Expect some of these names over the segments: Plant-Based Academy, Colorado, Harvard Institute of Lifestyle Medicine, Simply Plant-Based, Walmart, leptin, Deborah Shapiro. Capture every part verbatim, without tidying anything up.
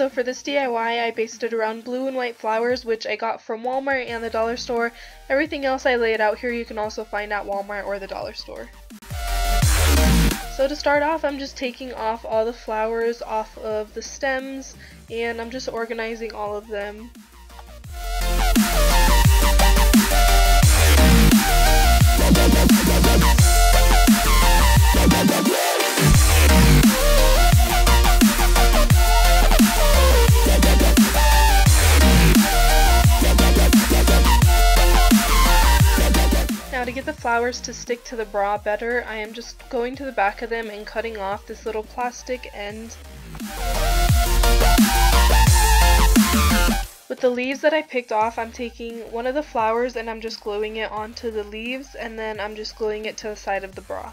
Also for this D I Y, I based it around blue and white flowers, which I got from Walmart and the dollar store. Everything else I laid out here you can also find at Walmart or the dollar store. So to start off, I'm just taking off all the flowers off of the stems, and I'm just organizing all of them. Now to get the flowers to stick to the bra better, I am just going to the back of them and cutting off this little plastic end. With the leaves that I picked off, I'm taking one of the flowers and I'm just gluing it onto the leaves, and then I'm just gluing it to the side of the bra.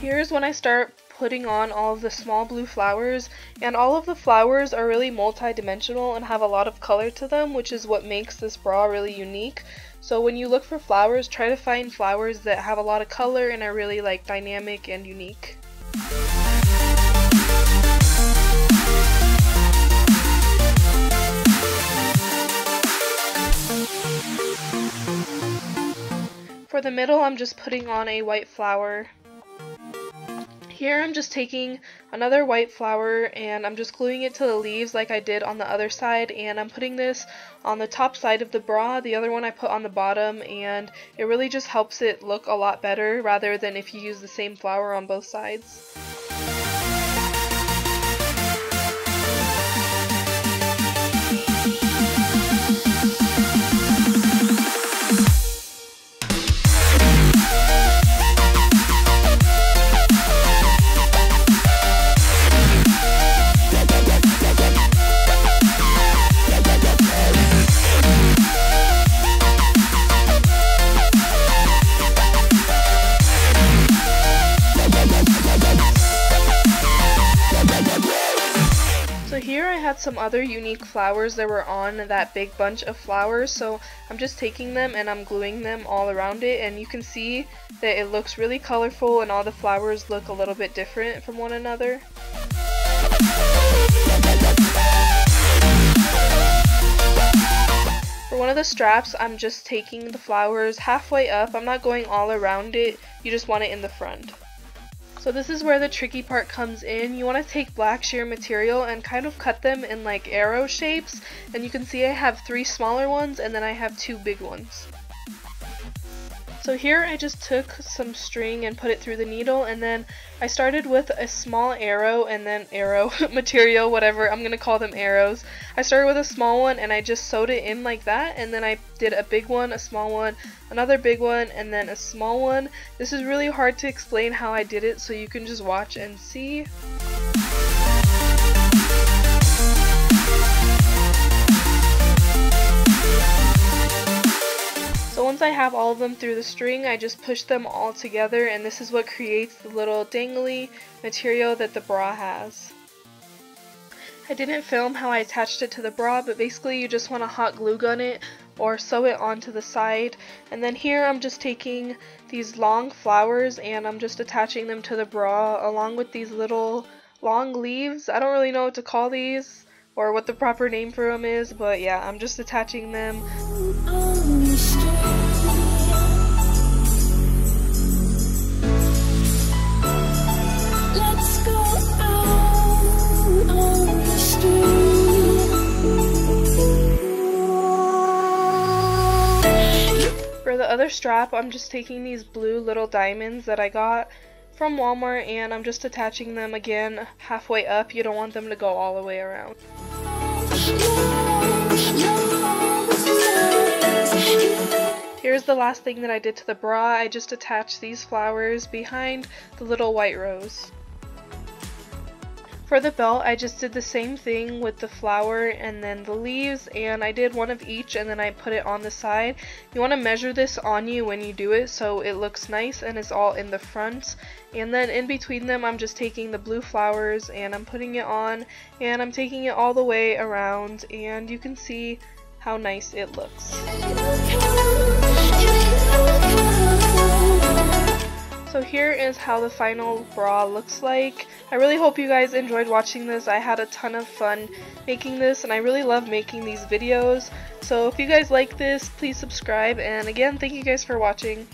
Here's when I start putting on all of the small blue flowers, and all of the flowers are really multi-dimensional and have a lot of color to them, which is what makes this bra really unique. So when you look for flowers, try to find flowers that have a lot of color and are really like dynamic and unique. For the middle, I'm just putting on a white flower. Here I'm just taking another white flower and I'm just gluing it to the leaves like I did on the other side, and I'm putting this on the top side of the bra. The other one I put on the bottom, and it really just helps it look a lot better rather than if you use the same flower on both sides. Had some other unique flowers that were on that big bunch of flowers, so I'm just taking them and I'm gluing them all around it, and you can see that it looks really colorful and all the flowers look a little bit different from one another. For one of the straps, I'm just taking the flowers halfway up. I'm not going all around it, you just want it in the front. So this is where the tricky part comes in. You want to take black sheer material and kind of cut them in like arrow shapes, and you can see I have three smaller ones and then I have two big ones. So here I just took some string and put it through the needle, and then I started with a small arrow and then arrow material, whatever, I'm gonna call them arrows. I started with a small one and I just sewed it in like that, and then I did a big one, a small one, another big one, and then a small one. This is really hard to explain how I did it, so you can just watch and see. Once I have all of them through the string, I just push them all together, and this is what creates the little dangly material that the bra has. I didn't film how I attached it to the bra, but basically you just want to hot glue gun it or sew it onto the side. And then here I'm just taking these long flowers and I'm just attaching them to the bra along with these little long leaves. I don't really know what to call these or what the proper name for them is, but yeah, I'm just attaching them. For the other strap, I'm just taking these blue little diamonds that I got from Walmart and I'm just attaching them again halfway up. You don't want them to go all the way around. Here's the last thing that I did to the bra. I just attached these flowers behind the little white rose. For the belt, I just did the same thing with the flower and then the leaves, and I did one of each and then I put it on the side. You want to measure this on you when you do it so it looks nice and it's all in the front. And then in between them, I'm just taking the blue flowers and I'm putting it on and I'm taking it all the way around, and you can see how nice it looks. So here is how the final bra looks like. I really hope you guys enjoyed watching this. I had a ton of fun making this and I really love making these videos. So if you guys like this, please subscribe, and again, thank you guys for watching.